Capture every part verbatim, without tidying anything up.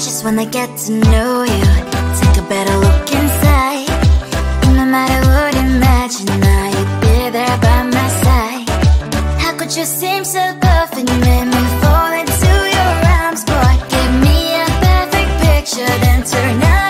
I just wanna get to know you, take a better look inside. And no matter what, imagine now you'd be there by my side. How could you seem so good when you made me fall into your arms, boy? Give me a perfect picture, then turn out.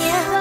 Yeah.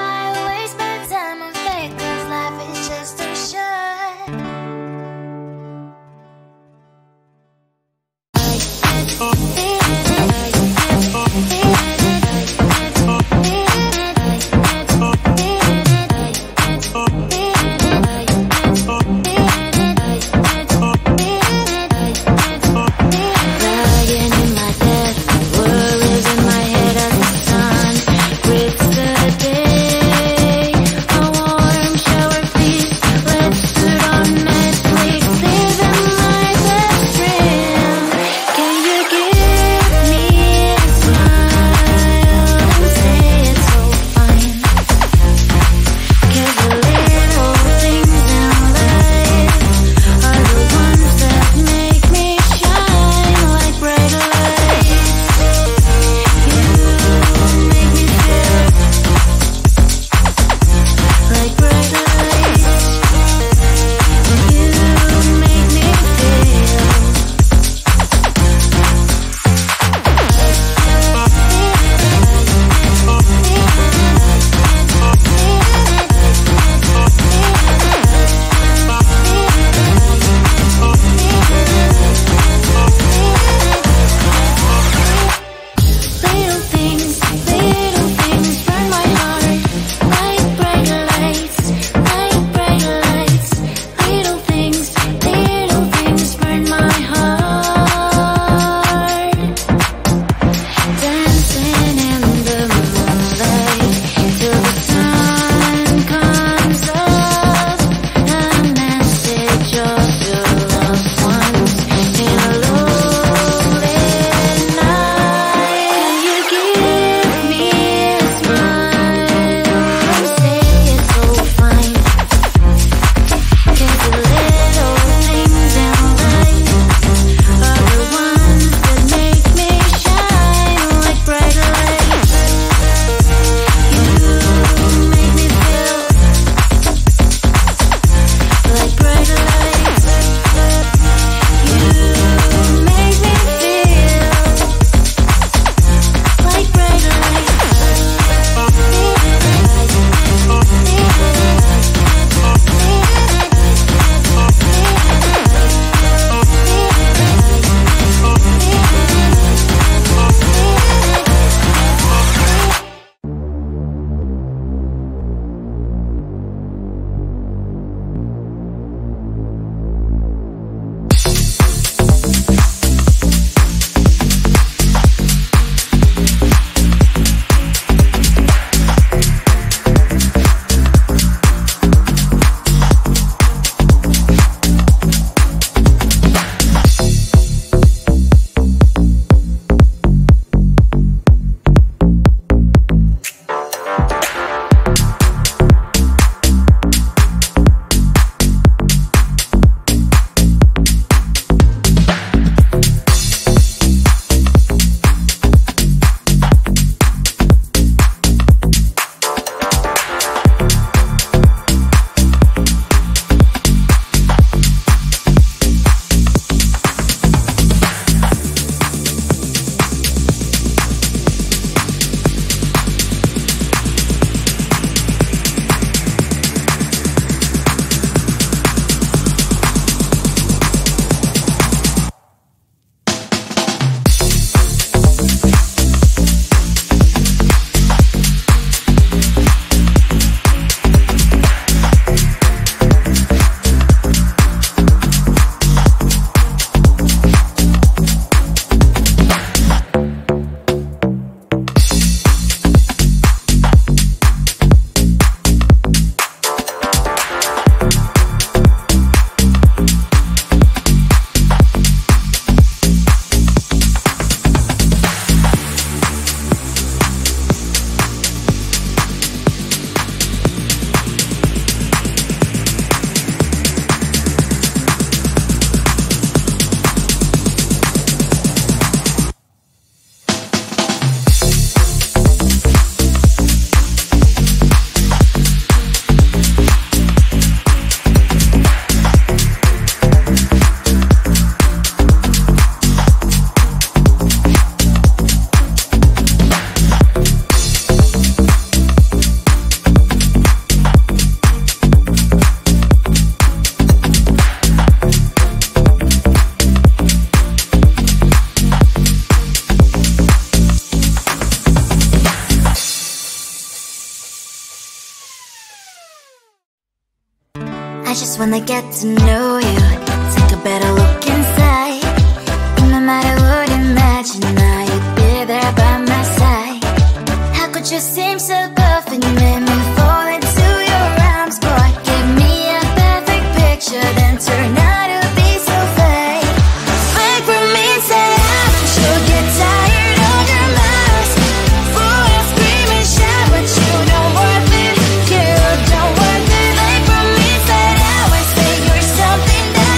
Cause when they get to know you, take a better look inside. And no matter what, imagine now you'd be there by my side. How could you seem so buff and you made me fall into your arms, boy? Give me a perfect picture, then turn out. Something that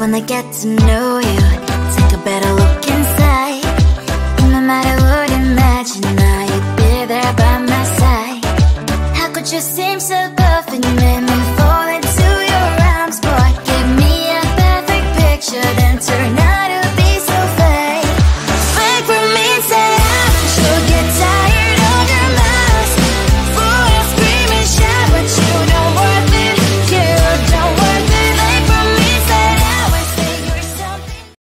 when they get to know you. Take a better look.